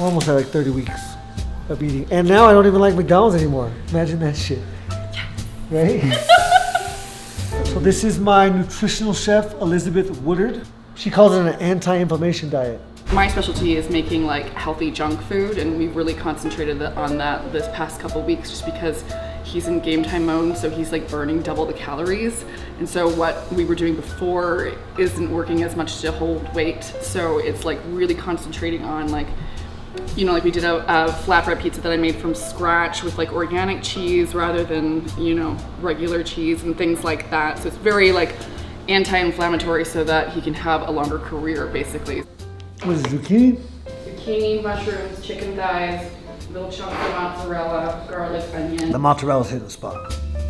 almost had like 30 weeks of eating. And now I don't even like McDonald's anymore. Imagine that shit. Right? So this is my nutritional chef, Elizabeth Woodard. She calls it an anti-inflammation diet. My specialty is making like healthy junk food, and we've really concentrated on that this past couple weeks just because he's in game time mode, so he's like burning double the calories. And so what we were doing before isn't working as much to hold weight. So it's like really concentrating on like, you know, like we did a flatbread pizza that I made from scratch with like organic cheese rather than, you know, regular cheese and things like that. So it's very like anti-inflammatory so that he can have a longer career basically. What is it, zucchini? Zucchini, mushrooms, chicken thighs, little chunks of mozzarella, garlic, onion. The mozzarella's hitting the spot.